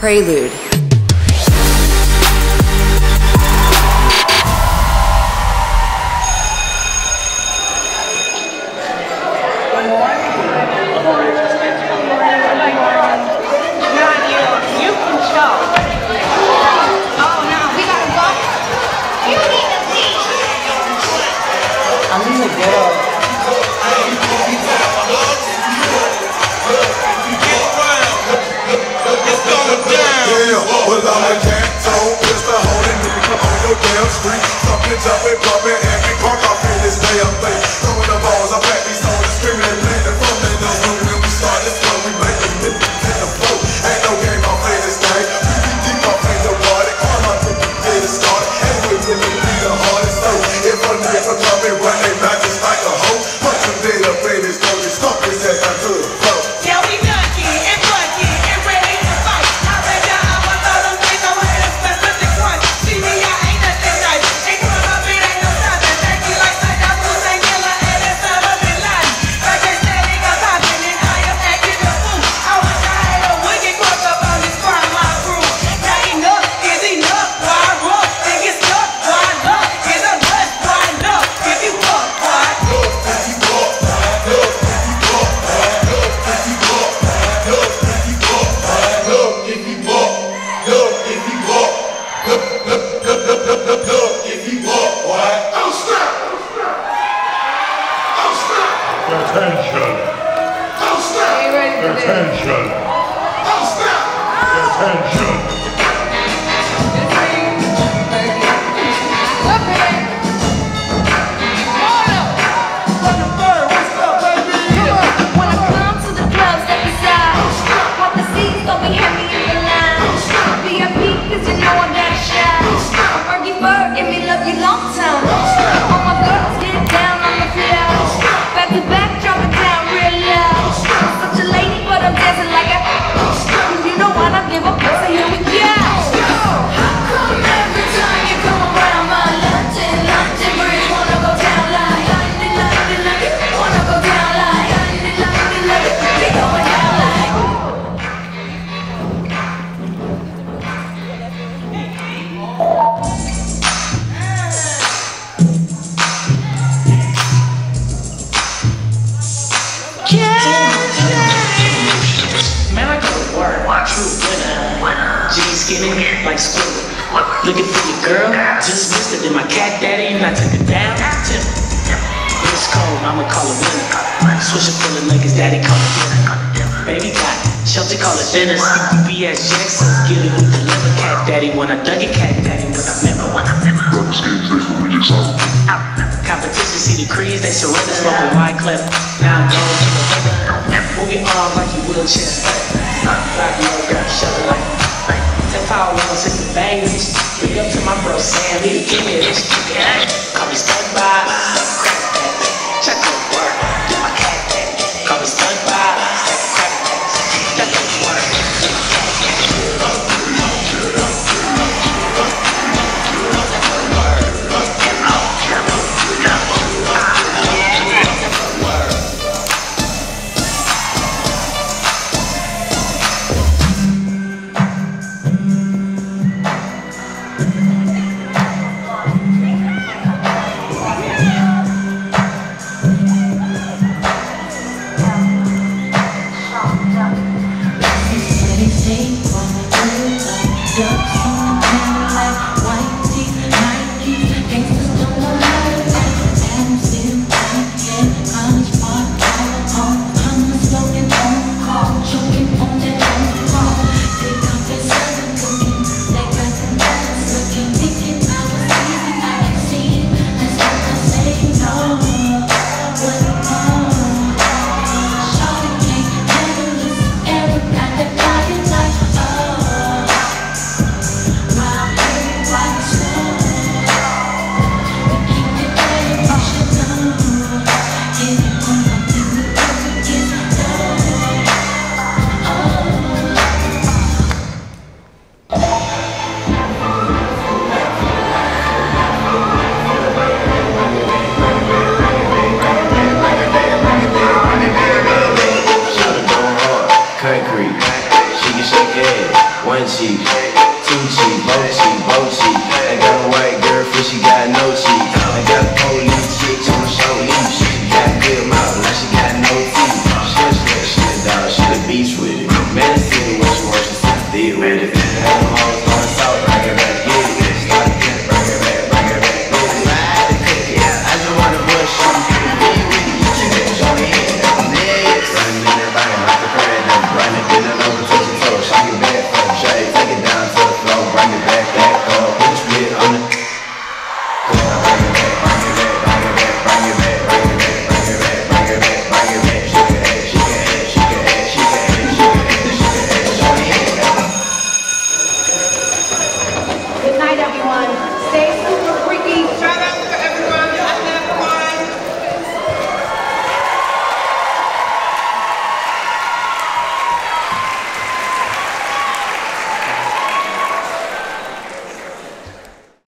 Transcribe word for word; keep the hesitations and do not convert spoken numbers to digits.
Prelude. Concrete, she can shake ass. One cheek, two cheek, both cheek, both cheek. I got a white girl, but she got no cheek. I got a police chick on the show leash. She got a good mouth, now she got no teeth. She looks like shit, dog, she the beast with it. Man, I see the way she wants to deal with it.